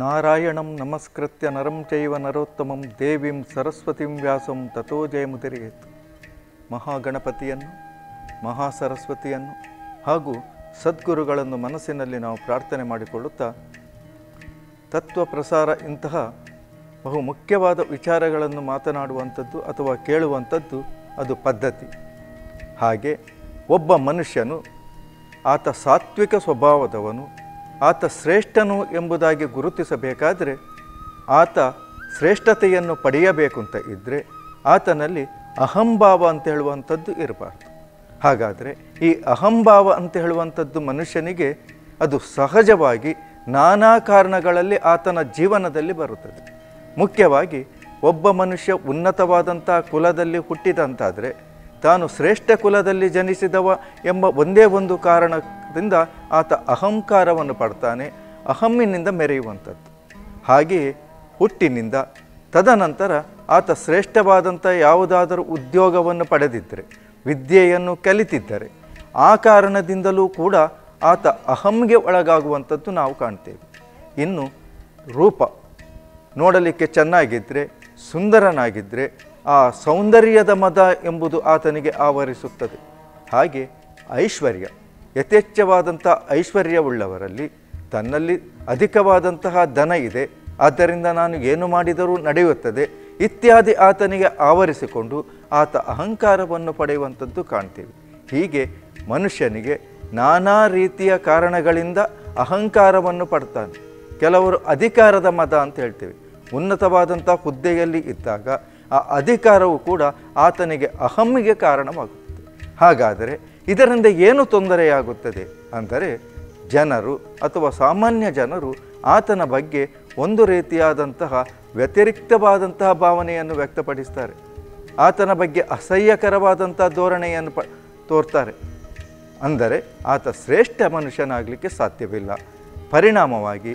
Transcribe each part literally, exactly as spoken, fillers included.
नारायणं नमस्कृत्य नरं चैव नरोत्तमं देवीं सरस्वतीं व्यासं ततो जयमुदीरयेत्। ಮಹಾಗಣಪತಿಯನ್ನು ಮಹಾಸರಸ್ವತಿಯನ್ನು ಹಾಗೂ ಸದ್ಗುರುಗಳನ್ನು ಮನಸ್ಸಿನಲ್ಲಿ ನಾವು ಪ್ರಾರ್ಥನೆ ಮಾಡಿಕೊಳ್ಳುತ್ತಾ ತತ್ವ ಪ್ರಸಾರ ಇಂತಹ ಬಹು ಮುಖ್ಯವಾದ ವಿಚಾರಗಳನ್ನು ಮಾತನಾಡುವಂಥದ್ದು ಅಥವಾ ಕೇಳುವಂಥದ್ದು ಅದು ಪದ್ಧತಿ। ಹಾಗೆ ಒಬ್ಬ ಮನುಷ್ಯನು ಆತ ಸಾತ್ವಿಕ ಸ್ವಭಾವದವನು, ಆತ ಶ್ರೇಷ್ಠನು ಎಂಬುದಾಗಿ ಗುರುತಿಸಬೇಕಾದರೆ, ಆತ ಶ್ರೇಷ್ಠತೆಯನ್ನು ಪಡೆಯಬೇಕು ಅಂತ ಇದ್ದರೆ ಆತನಲ್ಲಿ ಅಹಂಭಾವ ಅಂತ ಹೇಳುವಂಥದ್ದು ಇರಬಾರ್ದು। ಹಾಗಾದರೆ ಈ ಅಹಂಭಾವ ಅಂತ ಹೇಳುವಂಥದ್ದು ಮನುಷ್ಯನಿಗೆ ಅದು ಸಹಜವಾಗಿ ನಾನಾ ಕಾರಣಗಳಲ್ಲಿ ಆತನ ಜೀವನದಲ್ಲಿ ಬರುತ್ತದೆ। ಮುಖ್ಯವಾಗಿ ಒಬ್ಬ ಮನುಷ್ಯ ಉನ್ನತವಾದಂಥ ಕುಲದಲ್ಲಿ ಹುಟ್ಟಿದಂತಾದರೆ ತಾನು ಶ್ರೇಷ್ಠ ಕುಲದಲ್ಲಿ ಜನಿಸಿದವ ಎಂಬ ಒಂದೇ ಒಂದು ಕಾರಣದಿಂದ ಆತ ಅಹಂಕಾರವನ್ನು ಪಡ್ತಾನೆ, ಅಹಮ್ಮಿನಿಂದ ಮೆರೆಯುವಂಥದ್ದು। ಹಾಗೆಯೇ ಹುಟ್ಟಿನಿಂದ ತದನಂತರ ಆತ ಶ್ರೇಷ್ಠವಾದಂಥ ಯಾವುದಾದರೂ ಉದ್ಯೋಗವನ್ನು ಪಡೆದಿದ್ದರೆ, ವಿದ್ಯೆಯನ್ನು ಕಲಿತಿದ್ದರೆ ಆ ಕಾರಣದಿಂದಲೂ ಕೂಡ ಆತ ಅಹಂಗೆ ಒಳಗಾಗುವಂಥದ್ದು ನಾವು ಕಾಣ್ತೇವೆ। ಇನ್ನು ರೂಪ ನೋಡಲಿಕ್ಕೆ ಚೆನ್ನಾಗಿದ್ದರೆ, ಸುಂದರನಾಗಿದ್ದರೆ ಆ ಸೌಂದರ್ಯದ ಮದ ಎಂಬುದು ಆತನಿಗೆ ಆವರಿಸುತ್ತದೆ। ಹಾಗೆ ಐಶ್ವರ್ಯ, ಯಥೇಚ್ಛವಾದಂಥ ಐಶ್ವರ್ಯವುಳ್ಳವರಲ್ಲಿ ತನ್ನಲ್ಲಿ ಅಧಿಕವಾದಂತಹ ಧನ ಇದೆ, ಆದ್ದರಿಂದ ನಾನು ಏನು ಮಾಡಿದರೂ ನಡೆಯುತ್ತದೆ ಇತ್ಯಾದಿ ಆತನಿಗೆ ಆವರಿಸಿಕೊಂಡು ಆತ ಅಹಂಕಾರವನ್ನು ಪಡೆಯುವಂಥದ್ದು ಕಾಣ್ತೀವಿ। ಹೀಗೆ ಮನುಷ್ಯನಿಗೆ ನಾನಾ ರೀತಿಯ ಕಾರಣಗಳಿಂದ ಅಹಂಕಾರವನ್ನು ಪಡ್ತಾನೆ। ಕೆಲವರು ಅಧಿಕಾರದ ಮದ ಅಂತ ಹೇಳ್ತೀವಿ, ಉನ್ನತವಾದಂಥ ಹುದ್ದೆಯಲ್ಲಿ ಇದ್ದಾಗ ಆ ಅಧಿಕಾರವು ಕೂಡ ಆತನಿಗೆ ಅಹಮ್ಮಿಗೆ ಕಾರಣವಾಗುತ್ತದೆ। ಹಾಗಾದರೆ ಇದರಿಂದ ಏನು ತೊಂದರೆಯಾಗುತ್ತದೆ ಅಂದರೆ ಜನರು ಅಥವಾ ಸಾಮಾನ್ಯ ಜನರು ಆತನ ಬಗ್ಗೆ ಒಂದು ರೀತಿಯಾದಂತಹ ವ್ಯತಿರಿಕ್ತವಾದಂತಹ ಭಾವನೆಯನ್ನು ವ್ಯಕ್ತಪಡಿಸ್ತಾರೆ, ಆತನ ಬಗ್ಗೆ ಅಸಹ್ಯಕರವಾದಂಥ ಧೋರಣೆಯನ್ನು ಪ ತೋರ್ತಾರೆ, ಅಂದರೆ ಆತ ಶ್ರೇಷ್ಠ ಮನುಷ್ಯನಾಗಲಿಕ್ಕೆ ಸಾಧ್ಯವಿಲ್ಲ। ಪರಿಣಾಮವಾಗಿ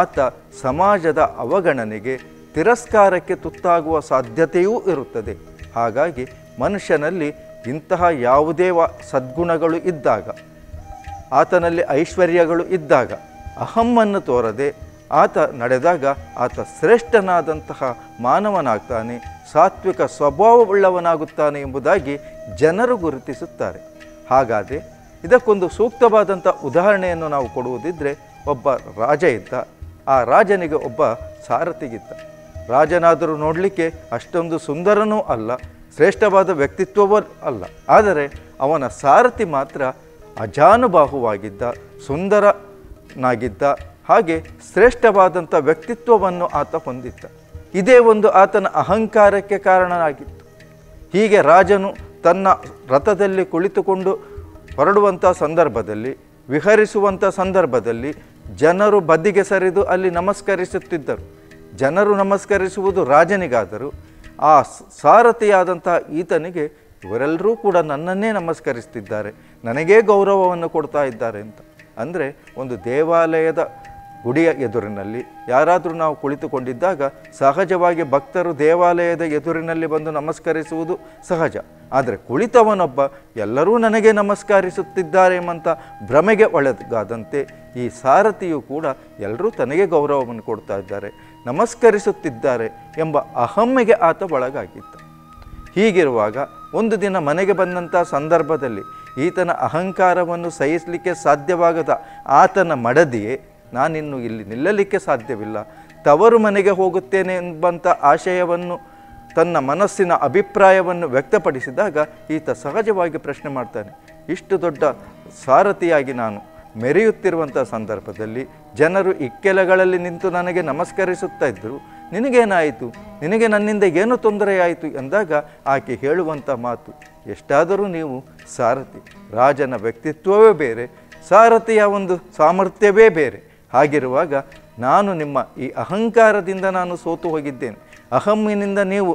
ಆತ ಸಮಾಜದ ಅವಗಣನೆಗೆ, ತಿರಸ್ಕಾರಕ್ಕೆ ತುತ್ತಾಗುವ ಸಾಧ್ಯತೆಯೂ ಇರುತ್ತದೆ। ಹಾಗಾಗಿ ಮನುಷ್ಯನಲ್ಲಿ ಇಂತಹ ಯಾವುದೇ ವ ಸದ್ಗುಣಗಳು ಇದ್ದಾಗ, ಆತನಲ್ಲಿ ಐಶ್ವರ್ಯಗಳು ಇದ್ದಾಗ ಅಹಮ್ಮನ್ನು ತೋರದೆ ಆತ ನಡೆದಾಗ ಆತ ಶ್ರೇಷ್ಠನಾದಂತಹ ಮಾನವನಾಗ್ತಾನೆ, ಸಾತ್ವಿಕ ಸ್ವಭಾವವುಳ್ಳವನಾಗುತ್ತಾನೆ ಎಂಬುದಾಗಿ ಜನರು ಗುರುತಿಸುತ್ತಾರೆ। ಹಾಗಾದರೆ ಇದಕ್ಕೊಂದು ಸೂಕ್ತವಾದಂಥ ಉದಾಹರಣೆಯನ್ನು ನಾವು ಕೊಡುವುದಿದ್ದರೆ, ಒಬ್ಬ ರಾಜ ಇದ್ದ, ಆ ರಾಜನಿಗೆ ಒಬ್ಬ ಸಾರಥಿಗಿದ್ದ. ರಾಜನಾದರೂ ನೋಡಲಿಕ್ಕೆ ಅಷ್ಟೊಂದು ಸುಂದರನೂ ಅಲ್ಲ, ಶ್ರೇಷ್ಠವಾದ ವ್ಯಕ್ತಿತ್ವವೂ ಅಲ್ಲ, ಆದರೆ ಅವನ ಸಾರಥಿ ಮಾತ್ರ ಅಜಾನುಬಾಹುವಾಗಿದ್ದ, ಸುಂದರನಾಗಿದ್ದ, ಹಾಗೆ ಶ್ರೇಷ್ಠವಾದಂಥ ವ್ಯಕ್ತಿತ್ವವನ್ನು ಆತ ಹೊಂದಿದ್ದ। ಇದೇ ಒಂದು ಆತನ ಅಹಂಕಾರಕ್ಕೆ ಕಾರಣನಾಗಿತ್ತು। ಹೀಗೆ ರಾಜನು ತನ್ನ ರಥದಲ್ಲಿ ಕುಳಿತುಕೊಂಡು ಹೊರಡುವಂಥ ಸಂದರ್ಭದಲ್ಲಿ, ವಿಹರಿಸುವಂಥ ಸಂದರ್ಭದಲ್ಲಿ ಜನರು ಬದಿಗೆ ಸರಿದು ಅಲ್ಲಿ ನಮಸ್ಕರಿಸುತ್ತಿದ್ದರು। ಜನರು ನಮಸ್ಕರಿಸುವುದು ರಾಜನಿಗಾದರೂ ಆ ಸಾರಥಿಯಾದಂತಹ ಈತನಿಗೆ ಇವರೆಲ್ಲರೂ ಕೂಡ ನನ್ನನ್ನೇ ನಮಸ್ಕರಿಸ್ತಿದ್ದಾರೆ, ನನಗೇ ಗೌರವವನ್ನು ಕೊಡ್ತಾ ಇದ್ದಾರೆ ಅಂತ. ಅಂದರೆ ಒಂದು ದೇವಾಲಯದ ಗುಡಿಯ ಎದುರಿನಲ್ಲಿ ಯಾರಾದರೂ ನಾವು ಕುಳಿತುಕೊಂಡಿದ್ದಾಗ ಸಹಜವಾಗಿ ಭಕ್ತರು ದೇವಾಲಯದ ಎದುರಿನಲ್ಲಿ ಬಂದು ನಮಸ್ಕರಿಸುವುದು ಸಹಜ. ಆದರೆ ಕುಳಿತವನೊಬ್ಬ ಎಲ್ಲರೂ ನನಗೆ ನಮಸ್ಕರಿಸುತ್ತಿದ್ದಾರೆ ಎಂಬಂಥ ಭ್ರಮೆಗೆ ಒಳಗಾದಂತೆ ಈ ಸಾರಥಿಯು ಕೂಡ ಎಲ್ಲರೂ ತನಗೆ ಗೌರವವನ್ನು ಕೊಡ್ತಾ ಇದ್ದಾರೆ, ನಮಸ್ಕರಿಸುತ್ತಿದ್ದಾರೆ ಎಂಬ ಅಹಮ್ಮಿಗೆ ಆತ ಒಳಗಾಗಿದ್ದ। ಹೀಗಿರುವಾಗ ಒಂದು ದಿನ ಮನೆಗೆ ಬಂದಂಥ ಸಂದರ್ಭದಲ್ಲಿ ಈತನ ಅಹಂಕಾರವನ್ನು ಸಹಿಸಲಿಕ್ಕೆ ಸಾಧ್ಯವಾಗದ ಆತನ ಮಡದಿಯೇ, ನಾನಿನ್ನು ಇಲ್ಲಿ ನಿಲ್ಲಲಿಕ್ಕೆ ಸಾಧ್ಯವಿಲ್ಲ, ತವರು ಮನೆಗೆ ಹೋಗುತ್ತೇನೆ ಎಂಬಂಥ ಆಶಯವನ್ನು, ತನ್ನ ಮನಸ್ಸಿನ ಅಭಿಪ್ರಾಯವನ್ನು ವ್ಯಕ್ತಪಡಿಸಿದಾಗ ಈತ ಸಹಜವಾಗಿ ಪ್ರಶ್ನೆ ಮಾಡ್ತಾನೆ, ಇಷ್ಟು ದೊಡ್ಡ ಸಾರಥಿಯಾಗಿ ನಾನು ಮೆರೆಯುತ್ತಿರುವಂಥ ಸಂದರ್ಭದಲ್ಲಿ ಜನರು ಇಕ್ಕೆಲಗಳಲ್ಲಿ ನಿಂತು ನನಗೆ ನಮಸ್ಕರಿಸುತ್ತಾ ಇದ್ದರು, ನಿನಗೇನಾಯಿತು, ನಿನಗೆ ನನ್ನಿಂದ ಏನು ತೊಂದರೆಯಾಯಿತು ಎಂದಾಗ ಆಕೆ ಹೇಳುವಂಥ ಮಾತು, ಎಷ್ಟಾದರೂ ನೀವು ಸಾರಥಿ, ರಾಜನ ವ್ಯಕ್ತಿತ್ವವೇ ಬೇರೆ, ಸಾರಥಿಯ ಒಂದು ಸಾಮರ್ಥ್ಯವೇ ಬೇರೆ, ಹಾಗಿರುವಾಗ ನಾನು ನಿಮ್ಮ ಈ ಅಹಂಕಾರದಿಂದ ನಾನು ಸೋತು ಹೋಗಿದ್ದೇನೆ, ಅಹಮ್ಮಿನಿಂದ ನೀವು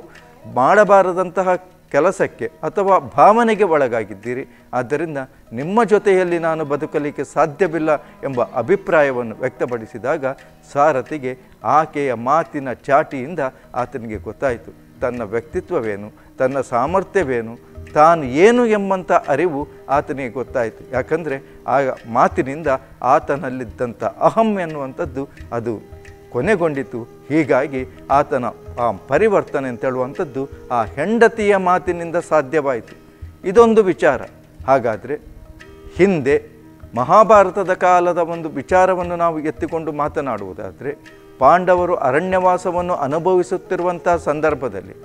ಮಾಡಬಾರದಂತಹ ಕೆಲಸಕ್ಕೆ ಅಥವಾ ಭಾವನೆಗೆ ಒಳಗಾಗಿದ್ದೀರಿ, ಆದ್ದರಿಂದ ನಿಮ್ಮ ಜೊತೆಯಲ್ಲಿ ನಾನು ಬದುಕಲಿಕ್ಕೆ ಸಾಧ್ಯವಿಲ್ಲ ಎಂಬ ಅಭಿಪ್ರಾಯವನ್ನು ವ್ಯಕ್ತಪಡಿಸಿದಾಗ ಸಾರಥಿಗೆ ಆಕೆಯ ಮಾತಿನ ಚಾಟಿಯಿಂದ ಆತನಿಗೆ ಗೊತ್ತಾಯಿತು ತನ್ನ ವ್ಯಕ್ತಿತ್ವವೇನು, ತನ್ನ ಸಾಮರ್ಥ್ಯವೇನು, ತಾನು ಏನು ಎಂಬಂಥ ಅರಿವು ಆತನಿಗೆ ಗೊತ್ತಾಯಿತು. ಯಾಕಂದರೆ ಆ ಮಾತಿನಿಂದ ಆತನಲ್ಲಿದ್ದಂಥ ಅಹಂ ಎನ್ನುವಂಥದ್ದು ಅದು ಕೊನೆಗೊಂಡಿತು। ಹೀಗಾಗಿ ಆತನ ಆ ಪರಿವರ್ತನೆ ಅಂತ ಹೇಳುವಂತದ್ದು ಆ ಹೆಂಡತಿಯ ಮಾತಿನಿಂದ ಸಾಧ್ಯವಾಯಿತು. ಇದೊಂದು ವಿಚಾರ. ಹಾಗಾದರೆ ಹಿಂದೆ ಮಹಾಭಾರತದ ಕಾಲದ ಒಂದು ವಿಚಾರವನ್ನು ನಾವು ಎತ್ತಿಕೊಂಡು ಮಾತನಾಡುವುದಾದರೆ, ಪಾಂಡವರು ಅರಣ್ಯವಾಸವನ್ನು ಅನುಭವಿಸುತ್ತಿರುವಂಥ ಸಂದರ್ಭದಲ್ಲಿ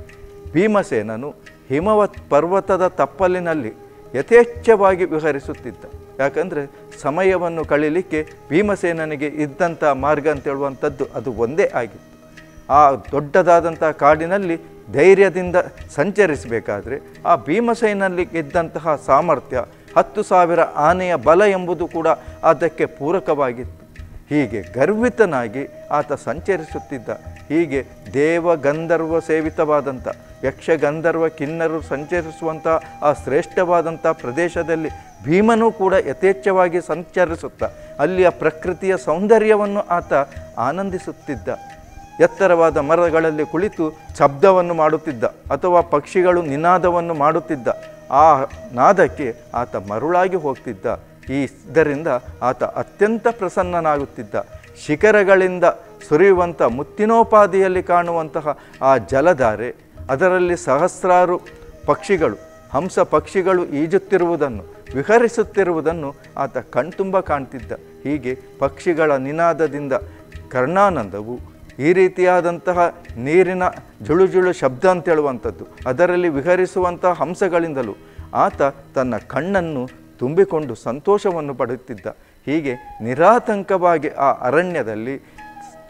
ಭೀಮಸೇನನು ಹಿಮವತ್ ಪರ್ವತದ ತಪ್ಪಲಿನಲ್ಲಿ ಯಥೇಚ್ಛವಾಗಿ ವಿಹರಿಸುತ್ತಿದ್ದ. ಯಾಕಂದರೆ ಸಮಯವನ್ನು ಕಳೀಲಿಕ್ಕೆ ಭೀಮಸೇನನಿಗೆ ಇದ್ದಂಥ ಮಾರ್ಗ ಅಂತೇಳುವಂಥದ್ದು ಅದು ಒಂದೇ ಆಗಿತ್ತು. ಆ ದೊಡ್ಡದಾದಂಥ ಕಾಡಿನಲ್ಲಿ ಧೈರ್ಯದಿಂದ ಸಂಚರಿಸಬೇಕಾದ್ರೆ ಆ ಭೀಮಸೇನಲ್ಲಿ ಇದ್ದಂತಹ ಸಾಮರ್ಥ್ಯ, ಹತ್ತು ಸಾವಿರ ಆನೆಯ ಬಲ ಎಂಬುದು ಕೂಡ ಅದಕ್ಕೆ ಪೂರಕವಾಗಿತ್ತು. ಹೀಗೆ ಗರ್ವಿತನಾಗಿ ಆತ ಸಂಚರಿಸುತ್ತಿದ್ದ. ಹೀಗೆ ದೇವ ಗಂಧರ್ವ ಸೇವಿತವಾದಂಥ, ಯಕ್ಷಗಂಧರ್ವ ಕಿನ್ನರು ಸಂಚರಿಸುವಂಥ ಆ ಶ್ರೇಷ್ಠವಾದಂಥ ಪ್ರದೇಶದಲ್ಲಿ ಭೀಮನೂ ಕೂಡ ಯಥೇಚ್ಛವಾಗಿ ಸಂಚರಿಸುತ್ತಾ ಅಲ್ಲಿಯ ಪ್ರಕೃತಿಯ ಸೌಂದರ್ಯವನ್ನು ಆತ ಆನಂದಿಸುತ್ತಿದ್ದ. ಎತ್ತರವಾದ ಮರಗಳಲ್ಲಿ ಕುಳಿತು ಶಬ್ದವನ್ನು ಮಾಡುತ್ತಿದ್ದ ಅಥವಾ ಪಕ್ಷಿಗಳು ನಿನಾದವನ್ನು ಮಾಡುತ್ತಿದ್ದ. ಆ ನಾದಕ್ಕೆ ಆತ ಮರುಳಾಗಿ ಹೋಗ್ತಿದ್ದ. ಈ ಇದರಿಂದ ಆತ ಅತ್ಯಂತ ಪ್ರಸನ್ನನಾಗುತ್ತಿದ್ದ. ಶಿಖರಗಳಿಂದ ಸುರಿಯುವಂಥ ಮುತ್ತಿನೋಪಾದಿಯಲ್ಲಿ ಕಾಣುವಂತಹ ಆ ಜಲಧಾರೆ, ಅದರಲ್ಲಿ ಸಹಸ್ರಾರು ಪಕ್ಷಿಗಳು, ಹಂಸ ಪಕ್ಷಿಗಳು ಈಜುತ್ತಿರುವುದನ್ನು ವಿಹರಿಸುತ್ತಿರುವುದನ್ನು ಆತ ಕಣ್ತುಂಬ ಕಾಣ್ತಿದ್ದ. ಹೀಗೆ ಪಕ್ಷಿಗಳ ನಿನಾದದಿಂದ ಕರ್ಣಾನಂದವು, ಈ ರೀತಿಯಾದಂತಹ ನೀರಿನ ಜುಳುಜುಳು ಶಬ್ದ ಅಂತೇಳುವಂಥದ್ದು, ಅದರಲ್ಲಿ ವಿಹರಿಸುವಂಥ ಹಂಸಗಳಿಂದಲೂ ಆತ ತನ್ನ ಕಣ್ಣನ್ನು ತುಂಬಿಕೊಂಡು ಸಂತೋಷವನ್ನು ಪಡೆಯುತ್ತಿದ್ದ. ಹೀಗೆ ನಿರಾತಂಕವಾಗಿ ಆ ಅರಣ್ಯದಲ್ಲಿ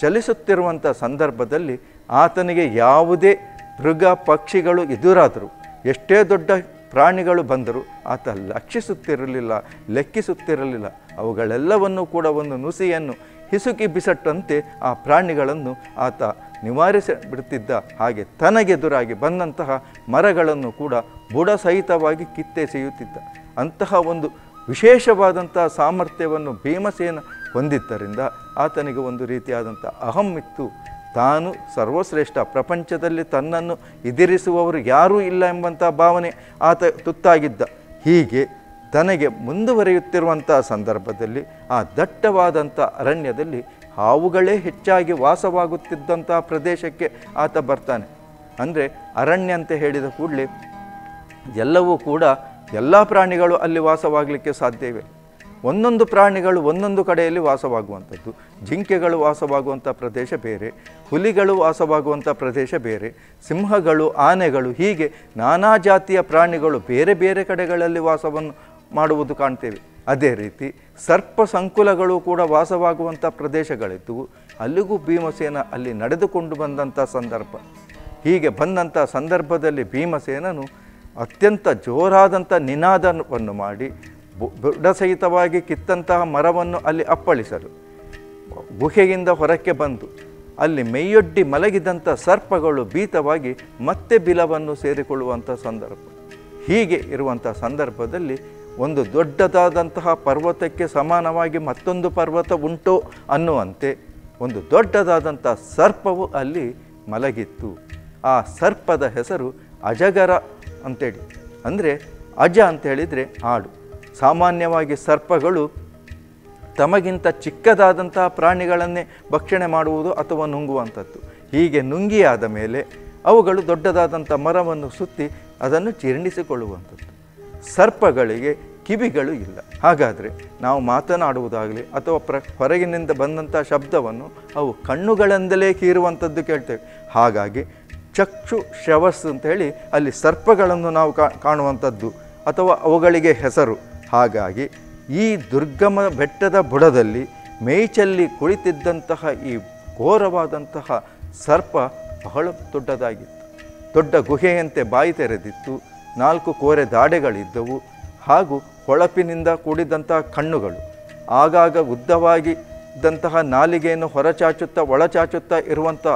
ಚಲಿಸುತ್ತಿರುವಂಥ ಸಂದರ್ಭದಲ್ಲಿ ಆತನಿಗೆ ಯಾವುದೇ ಮೃಗ ಪಕ್ಷಿಗಳು ಎದುರಾದರೂ, ಎಷ್ಟೇ ದೊಡ್ಡ ಪ್ರಾಣಿಗಳು ಬಂದರೂ ಆತ ಲಕ್ಷಿಸುತ್ತಿರಲಿಲ್ಲ, ಲೆಕ್ಕಿಸುತ್ತಿರಲಿಲ್ಲ. ಅವುಗಳೆಲ್ಲವನ್ನೂ ಕೂಡ ಒಂದು ನುಸಿಯನ್ನು ಹಿಸುಕಿ ಬಿಸಟ್ಟಂತೆ ಆ ಪ್ರಾಣಿಗಳನ್ನು ಆತ ನಿವಾರಿಸಿ ಬಿಡ್ತಿದ್ದ. ಹಾಗೆ ತನಗೆದುರಾಗಿ ಬಂದಂತಹ ಮರಗಳನ್ನು ಕೂಡ ಬುಡ ಸಹಿತವಾಗಿ ಕಿತ್ತೆಸೆಯುತ್ತಿದ್ದ. ಅಂತಹ ಒಂದು ವಿಶೇಷವಾದಂಥ ಸಾಮರ್ಥ್ಯವನ್ನು ಭೀಮಸೇನ ಹೊಂದಿದ್ದರಿಂದ ಆತನಿಗೆ ಒಂದು ರೀತಿಯಾದಂಥ ಅಹಂ ಇತ್ತು. ತಾನು ಸರ್ವಶ್ರೇಷ್ಠ, ಪ್ರಪಂಚದಲ್ಲಿ ತನ್ನನ್ನು ಎದುರಿಸುವವರು ಯಾರೂ ಇಲ್ಲ ಎಂಬಂಥ ಭಾವನೆ ಆತ ತುತ್ತಾಗಿದ್ದ. ಹೀಗೆ ತನಗೆ ಮುಂದುವರಿಯುತ್ತಿರುವಂಥ ಸಂದರ್ಭದಲ್ಲಿ ಆ ದಟ್ಟವಾದಂಥ ಅರಣ್ಯದಲ್ಲಿ ಹಾವುಗಳೇ ಹೆಚ್ಚಾಗಿ ವಾಸವಾಗುತ್ತಿದ್ದಂಥ ಪ್ರದೇಶಕ್ಕೆ ಆತ ಬರ್ತಾನೆ. ಅಂದರೆ ಅರಣ್ಯ ಅಂತ ಹೇಳಿದ ಕೂಡಲೇ ಎಲ್ಲವೂ ಕೂಡ ಎಲ್ಲ ಪ್ರಾಣಿಗಳು ಅಲ್ಲಿ ವಾಸವಾಗಲಿಕ್ಕೆ ಸಾಧ್ಯವಿಲ್ಲ. ಒಂದೊಂದು ಪ್ರಾಣಿಗಳು ಒಂದೊಂದು ಕಡೆಯಲ್ಲಿ ವಾಸವಾಗುವಂಥದ್ದು. ಜಿಂಕೆಗಳು ವಾಸವಾಗುವಂಥ ಪ್ರದೇಶ ಬೇರೆ, ಹುಲಿಗಳು ವಾಸವಾಗುವಂಥ ಪ್ರದೇಶ ಬೇರೆ, ಸಿಂಹಗಳು, ಆನೆಗಳು, ಹೀಗೆ ನಾನಾ ಜಾತಿಯ ಪ್ರಾಣಿಗಳು ಬೇರೆ ಬೇರೆ ಕಡೆಗಳಲ್ಲಿ ವಾಸವನ್ನು ಮಾಡುವುದು ಕಾಣ್ತೇವೆ. ಅದೇ ರೀತಿ ಸರ್ಪ ಸಂಕುಲಗಳು ಕೂಡ ವಾಸವಾಗುವಂಥ ಪ್ರದೇಶಗಳಿದ್ದವು. ಅಲ್ಲಿಗೂ ಭೀಮಸೇನ ಅಲ್ಲಿ ನಡೆದುಕೊಂಡು ಬಂದಂಥ ಸಂದರ್ಭ, ಹೀಗೆ ಬಂದಂಥ ಸಂದರ್ಭದಲ್ಲಿ ಭೀಮಸೇನನು ಅತ್ಯಂತ ಜೋರಾದಂಥ ನಿನಾದವನ್ನು ಮಾಡಿ ಬುಡ ಸಹಿತವಾಗಿ ಕಿತ್ತಂತಹ ಮರವನ್ನು ಅಲ್ಲಿ ಅಪ್ಪಳಿಸಲು ಗುಹೆಯಿಂದ ಹೊರಕ್ಕೆ ಬಂದು ಅಲ್ಲಿ ಮೈಯೊಡ್ಡಿ ಮಲಗಿದಂಥ ಸರ್ಪಗಳು ಭೀತವಾಗಿ ಮತ್ತೆ ಬಿಲವನ್ನು ಸೇರಿಕೊಳ್ಳುವಂಥ ಸಂದರ್ಭ. ಹೀಗೆ ಇರುವಂಥ ಸಂದರ್ಭದಲ್ಲಿ ಒಂದು ದೊಡ್ಡದಾದಂತಹ ಪರ್ವತಕ್ಕೆ ಸಮಾನವಾಗಿ ಮತ್ತೊಂದು ಪರ್ವತ ಉಂಟೋ ಅನ್ನುವಂತೆ ಒಂದು ದೊಡ್ಡದಾದಂಥ ಸರ್ಪವು ಅಲ್ಲಿ ಮಲಗಿತ್ತು. ಆ ಸರ್ಪದ ಹೆಸರು ಅಜಗರ ಅಂತೇಳಿ. ಅಂದರೆ ಅಜ ಅಂತ ಹೇಳಿದರೆ ಆಡು. ಸಾಮಾನ್ಯವಾಗಿ ಸರ್ಪಗಳು ತಮಗಿಂತ ಚಿಕ್ಕದಾದಂತಹ ಪ್ರಾಣಿಗಳನ್ನೇ ಭಕ್ಷಣೆ ಮಾಡುವುದು ಅಥವಾ ನುಂಗುವಂಥದ್ದು. ಹೀಗೆ ನುಂಗಿಯಾದ ಮೇಲೆ ಅವುಗಳು ದೊಡ್ಡದಾದಂಥ ಮರವನ್ನು ಸುತ್ತಿ ಅದನ್ನು ಜೀರ್ಣಿಸಿಕೊಳ್ಳುವಂಥದ್ದು. ಸರ್ಪಗಳಿಗೆ ಕಿವಿಗಳು ಇಲ್ಲ. ಹಾಗಾದರೆ ನಾವು ಮಾತನಾಡುವುದಾಗಲಿ ಅಥವಾ ಪ್ರ ಹೊರಗಿನಿಂದ ಬಂದಂಥ ಶಬ್ದವನ್ನು ಅವು ಕಣ್ಣುಗಳಿಂದಲೇ ಕೀರುವಂಥದ್ದು ಕೇಳ್ತೇವೆ. ಹಾಗಾಗಿ ಚಕ್ಷು ಶ್ರವಸ್ ಅಂತೇಳಿ ಅಲ್ಲಿ ಸರ್ಪಗಳನ್ನು ನಾವು ಕಾಣುವಂಥದ್ದು ಅಥವಾ ಅವುಗಳಿಗೆ ಹೆಸರು. ಹಾಗಾಗಿ ಈ ದುರ್ಗಮ ಬೆಟ್ಟದ ಬುಡದಲ್ಲಿ ಮೇಯ್ಚಲ್ಲಿ ಕುಳಿತಿದ್ದಂತಹ ಈ ಘೋರವಾದಂತಹ ಸರ್ಪ ಬಹಳ ದೊಡ್ಡದಾಗಿತ್ತು. ದೊಡ್ಡ ಗುಹೆಯಂತೆ ಬಾಯಿ ತೆರೆದಿತ್ತು. ನಾಲ್ಕು ಕೋರೆ ದಾಡೆಗಳಿದ್ದವು ಹಾಗೂ ಹೊಳಪಿನಿಂದ ಕೂಡಿದಂತಹ ಕಣ್ಣುಗಳು, ಆಗಾಗ ಉದ್ದವಾಗಿದ್ದಂತಹ ನಾಲಿಗೆಯನ್ನು ಹೊರಚಾಚುತ್ತಾ ಒಳಚಾಚುತ್ತಾ ಇರುವಂಥ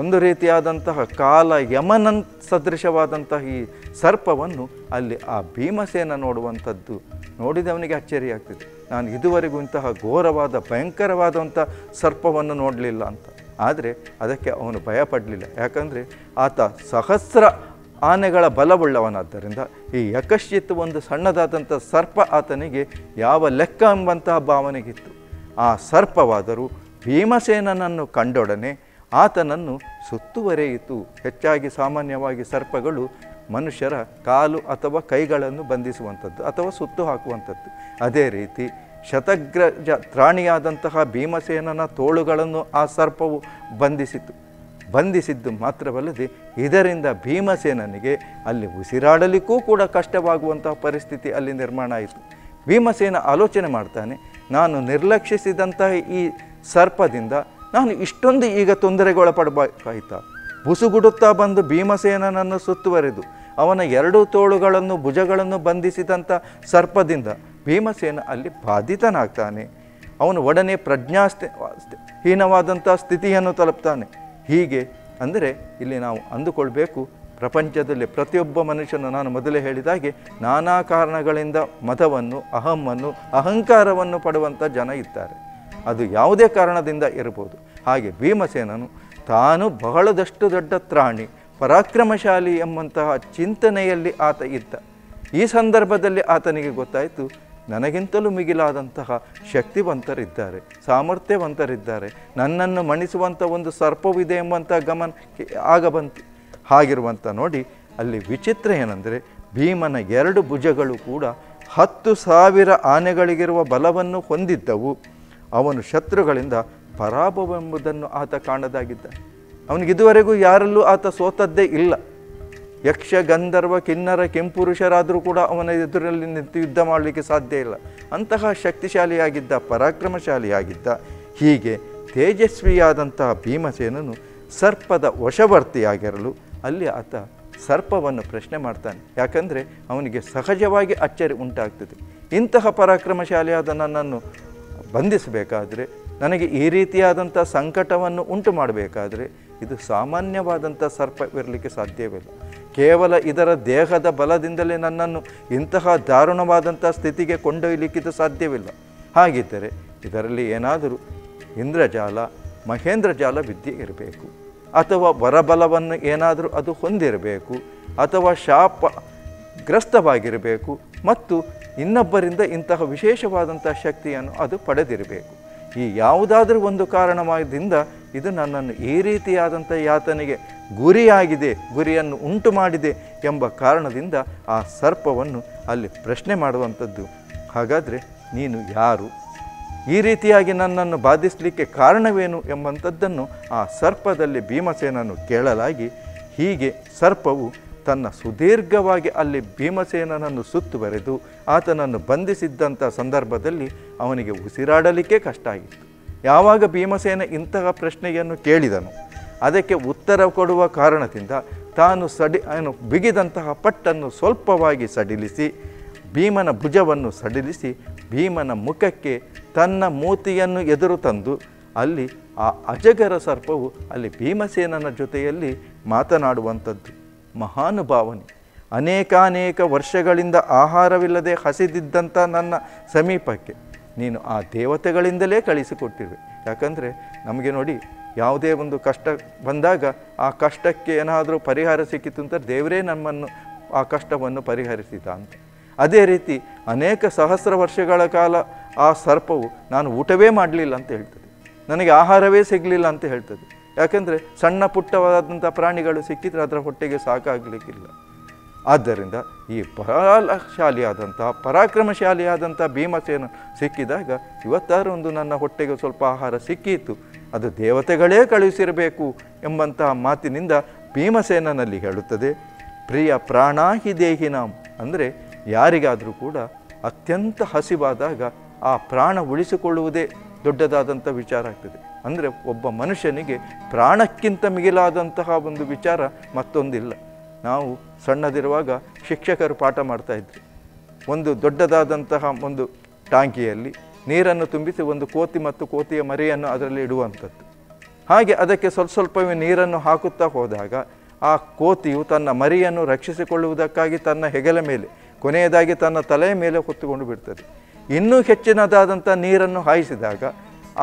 ಒಂದು ರೀತಿಯಾದಂತಹ ಕಾಲ ಯಮನ ಸದೃಶವಾದಂತಹ ಈ ಸರ್ಪವನ್ನು ಅಲ್ಲಿ ಆ ಭೀಮಸೇನ ನೋಡುವಂಥದ್ದು ನೋಡಿದವನಿಗೆ ಅಚ್ಚರಿಯಾಗ್ತಿದೆ. ನಾನು ಇದುವರೆಗೂ ಇಂತಹ ಘೋರವಾದ ಭಯಂಕರವಾದಂಥ ಸರ್ಪವನ್ನು ನೋಡಲಿಲ್ಲ ಅಂತ. ಆದರೆ ಅದಕ್ಕೆ ಅವನು ಭಯಪಡಲಿಲ್ಲ. ಯಾಕಂದರೆ ಆತ ಸಹಸ್ರ ಆನೆಗಳ ಬಲವುಳ್ಳವನಾದ್ದರಿಂದ ಈ ಯಕಶ್ಚಿತ್ತು ಒಂದು ಸಣ್ಣದಾದಂಥ ಸರ್ಪ ಆತನಿಗೆ ಯಾವ ಲೆಕ್ಕ ಎಂಬಂತಹ ಭಾವನೆಗಿತ್ತು. ಆ ಸರ್ಪವಾದರೂ ಭೀಮಸೇನನನ್ನು ಕಂಡೊಡನೆ ಆತನನ್ನು ಸುತ್ತುವರೆಯಿತು. ಹೆಚ್ಚಾಗಿ ಸಾಮಾನ್ಯವಾಗಿ ಸರ್ಪಗಳು ಮನುಷ್ಯರ ಕಾಲು ಅಥವಾ ಕೈಗಳನ್ನು ಬಂಧಿಸುವಂಥದ್ದು ಅಥವಾ ಸುತ್ತು ಹಾಕುವಂಥದ್ದು. ಅದೇ ರೀತಿ ಶತಗ್ರಜ ತ್ರಾಣಿಯಾದಂತಹ ಭೀಮಸೇನನ ತೋಳುಗಳನ್ನು ಆ ಸರ್ಪವು ಬಂಧಿಸಿತು. ಬಂಧಿಸಿದ್ದು ಮಾತ್ರವಲ್ಲದೆ ಇದರಿಂದ ಭೀಮಸೇನನಿಗೆ ಅಲ್ಲಿ ಉಸಿರಾಡಲಿಕ್ಕೂ ಕೂಡ ಕಷ್ಟವಾಗುವಂತಹ ಪರಿಸ್ಥಿತಿ ಅಲ್ಲಿ ನಿರ್ಮಾಣ ಆಯಿತು. ಭೀಮಸೇನ ಆಲೋಚನೆ ಮಾಡ್ತಾನೆ, ನಾನು ನಿರ್ಲಕ್ಷಿಸಿದಂತಹ ಈ ಸರ್ಪದಿಂದ ನಾನು ಇಷ್ಟೊಂದು ಈಗ ತೊಂದರೆಗೊಳಪಡಬೇಕಾಯಿತಾ. ಬುಸುಗುಡುತ್ತಾ ಬಂದು ಭೀಮಸೇನನನ್ನು ಸುತ್ತುವರೆದು ಅವನ ಎರಡೂ ತೋಳುಗಳನ್ನು ಭುಜಗಳನ್ನು ಬಂಧಿಸಿದಂಥ ಸರ್ಪದಿಂದ ಭೀಮಸೇನ ಅಲ್ಲಿ ಬಾಧಿತನಾಗ್ತಾನೆ. ಅವನು ಒಡನೆ ಪ್ರಜ್ಞಾಸ್ಥ ಹೀನವಾದಂಥ ಸ್ಥಿತಿಯನ್ನು ತಲುಪ್ತಾನೆ. ಹೀಗೆ ಅಂದರೆ ಇಲ್ಲಿ ನಾವು ಅಂದುಕೊಳ್ಬೇಕು, ಪ್ರಪಂಚದಲ್ಲಿ ಪ್ರತಿಯೊಬ್ಬ ಮನುಷ್ಯನು, ನಾನು ಮೊದಲೇ ಹೇಳಿದಾಗೆ, ನಾನಾ ಕಾರಣಗಳಿಂದ ಮದವನ್ನು ಅಹಮ್ಮನ್ನು ಅಹಂಕಾರವನ್ನು ಪಡುವಂಥ ಜನ ಇದ್ದಾರೆ. ಅದು ಯಾವುದೇ ಕಾರಣದಿಂದ ಇರಬಹುದು. ಹಾಗೆ ಭೀಮಸೇನನು ತಾನು ಬಹಳದಷ್ಟು ದೊಡ್ಡ ತ್ರಾಣಿ ಪರಾಕ್ರಮಶಾಲಿ ಎಂಬಂತಹ ಚಿಂತನೆಯಲ್ಲಿ ಆತ ಇದ್ದ. ಈ ಸಂದರ್ಭದಲ್ಲಿ ಆತನಿಗೆ ಗೊತ್ತಾಯಿತು, ನನಗಿಂತಲೂ ಮಿಗಿಲಾದಂತಹ ಶಕ್ತಿವಂತರಿದ್ದಾರೆ, ಸಾಮರ್ಥ್ಯವಂತರಿದ್ದಾರೆ, ನನ್ನನ್ನು ಮಣಿಸುವಂಥ ಒಂದು ಸರ್ಪವಿದೆ ಎಂಬಂಥ ಗಮನಕ್ಕೆ ಆಗ ಬಂತು. ಹಾಗಿರುವಂಥ ನೋಡಿ ಅಲ್ಲಿ ವಿಚಿತ್ರ ಏನೆಂದರೆ, ಭೀಮನ ಎರಡು ಭುಜಗಳು ಕೂಡ ಹತ್ತು ಸಾವಿರ ಆನೆಗಳಿಗಿರುವ ಬಲವನ್ನು ಹೊಂದಿದ್ದವು. ಅವನು ಶತ್ರುಗಳಿಂದ ಪರಾಭವವೆಂಬುದನ್ನು ಆತ ಕಾಣದಾಗಿದ್ದ. ಅವನಿಗಿದುವರೆಗೂ ಯಾರಲ್ಲೂ ಆತ ಸೋತದ್ದೇ ಇಲ್ಲ. ಯಕ್ಷ ಗಂಧರ್ವ ಕಿನ್ನರ ಕೆಂಪುರುಷರಾದರೂ ಕೂಡ ಅವನ ಎದುರಲ್ಲಿ ನಿಂತು ಯುದ್ಧ ಮಾಡಲಿಕ್ಕೆ ಸಾಧ್ಯ ಇಲ್ಲ. ಅಂತಹ ಶಕ್ತಿಶಾಲಿಯಾಗಿದ್ದ, ಪರಾಕ್ರಮಶಾಲಿಯಾಗಿದ್ದ. ಹೀಗೆ ತೇಜಸ್ವಿಯಾದಂತಹ ಭೀಮಸೇನನು ಸರ್ಪದ ವಶವರ್ತಿಯಾಗಿರಲು ಅಲ್ಲಿ ಆತ ಸರ್ಪವನ್ನು ಪ್ರಶ್ನೆ ಮಾಡ್ತಾನೆ. ಯಾಕಂದರೆ ಅವನಿಗೆ ಸಹಜವಾಗಿ ಅಚ್ಚರಿ ಉಂಟಾಗ್ತದೆ. ಇಂತಹ ಪರಾಕ್ರಮಶಾಲಿಯಾದ ನನ್ನನ್ನು ಬಂಧಿಸಬೇಕಾದರೆ, ನನಗೆ ಈ ರೀತಿಯಾದಂಥ ಸಂಕಟವನ್ನು ಉಂಟು ಮಾಡಬೇಕಾದರೆ, ಇದು ಸಾಮಾನ್ಯವಾದಂಥ ಸರ್ಪವಿರಲಿಕ್ಕೆ ಸಾಧ್ಯವಿಲ್ಲ. ಕೇವಲ ಇದರ ದೇಹದ ಬಲದಿಂದಲೇ ನನ್ನನ್ನು ಇಂತಹ ದಾರುಣವಾದಂಥ ಸ್ಥಿತಿಗೆ ಕೊಂಡೊಯ್ಯಲಿಕ್ಕಿದು ಸಾಧ್ಯವಿಲ್ಲ. ಹಾಗಿದ್ದರೆ ಇದರಲ್ಲಿ ಏನಾದರೂ ಇಂದ್ರಜಾಲ ಮಹೇಂದ್ರಜಾಲ ವಿದ್ಯೆ ಇರಬೇಕು, ಅಥವಾ ವರಬಲವನ್ನು ಏನಾದರೂ ಅದು ಹೊಂದಿರಬೇಕು, ಅಥವಾ ಶಾಪಗ್ರಸ್ತವಾಗಿರಬೇಕು, ಮತ್ತು ಇನ್ನೊಬ್ಬರಿಂದ ಇಂತಹ ವಿಶೇಷವಾದಂಥ ಶಕ್ತಿಯನ್ನು ಅದು ಪಡೆದಿರಬೇಕು. ಈ ಯಾವುದಾದ್ರೂ ಒಂದು ಕಾರಣವಾದಿಂದ ಇದು ನನ್ನನ್ನು ಈ ರೀತಿಯಾದಂಥ ಯಾತನೆಗೆ ಗುರಿಯಾಗಿದೆ, ಗುರಿಯನ್ನು ಉಂಟು ಮಾಡಿದೆ ಎಂಬ ಕಾರಣದಿಂದ ಆ ಸರ್ಪವನ್ನು ಅಲ್ಲಿ ಪ್ರಶ್ನೆ ಮಾಡುವಂಥದ್ದು. ಹಾಗಾದರೆ ನೀನು ಯಾರು, ಈ ರೀತಿಯಾಗಿ ನನ್ನನ್ನು ಬಾಧಿಸಲಿಕ್ಕೆ ಕಾರಣವೇನು ಎಂಬಂಥದ್ದನ್ನು ಆ ಸರ್ಪದಲ್ಲಿ ಭೀಮಸೇನನ್ನು ಕೇಳಲಾಗಿ, ಹೀಗೆ ಸರ್ಪವು ತನ್ನ ಸುದೀರ್ಘವಾಗಿ ಅಲ್ಲಿ ಭೀಮಸೇನನನ್ನು ಸುತ್ತುವರೆದು ಆತನನ್ನು ಬಂಧಿಸಿದ್ದಂಥ ಸಂದರ್ಭದಲ್ಲಿ ಅವನಿಗೆ ಉಸಿರಾಡಲಿಕ್ಕೆ ಕಷ್ಟ ಆಗಿತ್ತು. ಯಾವಾಗ ಭೀಮಸೇನ ಇಂತಹ ಪ್ರಶ್ನೆಯನ್ನು ಕೇಳಿದನು, ಅದಕ್ಕೆ ಉತ್ತರ ಕೊಡುವ ಕಾರಣದಿಂದ ತಾನು ಸಡಿ ಏನು ಬಿಗಿದಂತಹ ಪಟ್ಟನ್ನು ಸ್ವಲ್ಪವಾಗಿ ಸಡಿಲಿಸಿ, ಭೀಮನ ಭುಜವನ್ನು ಸಡಿಲಿಸಿ, ಭೀಮನ ಮುಖಕ್ಕೆ ತನ್ನ ಮೂತಿಯನ್ನು ಎದುರು ತಂದು ಅಲ್ಲಿ ಆ ಅಜಗರ ಸರ್ಪವು ಅಲ್ಲಿ ಭೀಮಸೇನನ ಜೊತೆಯಲ್ಲಿ ಮಾತನಾಡುವಂಥದ್ದು. ಮಹಾನುಭಾವನೆ, ಅನೇಕಾನೇಕ ವರ್ಷಗಳಿಂದ ಆಹಾರವಿಲ್ಲದೆ ಹಸಿದಿದ್ದಂಥ ನನ್ನ ಸಮೀಪಕ್ಕೆ ನೀನು ಆ ದೇವತೆಗಳಿಂದಲೇ ಕಳಿಸಿಕೊಟ್ಟಿರುವೆ. ಯಾಕಂದರೆ ನಮಗೆ ನೋಡಿ, ಯಾವುದೇ ಒಂದು ಕಷ್ಟ ಬಂದಾಗ ಆ ಕಷ್ಟಕ್ಕೆ ಏನಾದರೂ ಪರಿಹಾರ ಸಿಕ್ಕಿತು ಅಂತ ದೇವರೇ ನಮ್ಮನ್ನು ಆ ಕಷ್ಟವನ್ನು ಪರಿಹರಿಸಿದ ಅಂತ. ಅದೇ ರೀತಿ ಅನೇಕ ಸಹಸ್ರ ವರ್ಷಗಳ ಕಾಲ ಆ ಸರ್ಪವು ನಾನು ಊಟವೇ ಮಾಡಲಿಲ್ಲ ಅಂತ ಹೇಳ್ತದೆ, ನನಗೆ ಆಹಾರವೇ ಸಿಗಲಿಲ್ಲ ಅಂತ ಹೇಳ್ತದೆ. ಯಾಕಂದರೆ ಸಣ್ಣ ಪುಟ್ಟವಾದಂಥ ಪ್ರಾಣಿಗಳು ಸಿಕ್ಕಿದರೆ ಅದರ ಹೊಟ್ಟೆಗೆ ಸಾಕಾಗಲಿಕ್ಕಿಲ್ಲ. ಆದ್ದರಿಂದ ಈ ಬಲಶಾಲಿಯಾದಂತಹ ಪರಾಕ್ರಮಶಾಲಿಯಾದಂಥ ಭೀಮಸೇನ ಸಿಕ್ಕಿದಾಗ ಇವತ್ತಾರು ಒಂದು ನನ್ನ ಹೊಟ್ಟೆಗೆ ಸ್ವಲ್ಪ ಆಹಾರ ಸಿಕ್ಕಿತು, ಅದು ದೇವತೆಗಳೇ ಕಳುಹಿಸಿರಬೇಕು ಎಂಬಂತಹ ಮಾತಿನಿಂದ ಭೀಮಸೇನಲ್ಲಿ ಹೇಳುತ್ತದೆ. ಪ್ರಿಯ ಪ್ರಾಣಾಹಿ ದೇಹಿನಾಂ, ಅಂದರೆ ಯಾರಿಗಾದರೂ ಕೂಡ ಅತ್ಯಂತ ಹಸಿವಾದಾಗ ಆ ಪ್ರಾಣ ಉಳಿಸಿಕೊಳ್ಳುವುದೇ ದೊಡ್ಡದಾದಂಥ ವಿಚಾರ ಆಗ್ತದೆ. ಅಂದರೆ ಒಬ್ಬ ಮನುಷ್ಯನಿಗೆ ಪ್ರಾಣಕ್ಕಿಂತ ಮಿಗಿಲಾದಂತಹ ಒಂದು ವಿಚಾರ ಮತ್ತೊಂದಿಲ್ಲ. ನಾವು ಸಣ್ಣದಿರುವಾಗ ಶಿಕ್ಷಕರು ಪಾಠ ಮಾಡ್ತಾಯಿದ್ರು. ಒಂದು ದೊಡ್ಡದಾದಂತಹ ಒಂದು ಟ್ಯಾಂಕಿಯಲ್ಲಿ ನೀರನ್ನು ತುಂಬಿಸಿ ಒಂದು ಕೋತಿ ಮತ್ತು ಕೋತಿಯ ಮರಿಯನ್ನು ಅದರಲ್ಲಿ ಇಡುವಂಥದ್ದು. ಹಾಗೆ ಅದಕ್ಕೆ ಸ್ವಲ್ಪ ಸ್ವಲ್ಪವೇ ನೀರನ್ನು ಹಾಕುತ್ತಾ ಹೋದಾಗ ಆ ಕೋತಿಯು ತನ್ನ ಮರಿಯನ್ನು ರಕ್ಷಿಸಿಕೊಳ್ಳುವುದಕ್ಕಾಗಿ ತನ್ನ ಹೆಗಲ ಮೇಲೆ, ಕೊನೆಯದಾಗಿ ತನ್ನ ತಲೆಯ ಮೇಲೆ ಹೊತ್ತುಕೊಂಡು ಬಿಡ್ತದೆ. ಇನ್ನೂ ಹೆಚ್ಚಿನದಾದಂಥ ನೀರನ್ನು ಹಾಯಿಸಿದಾಗ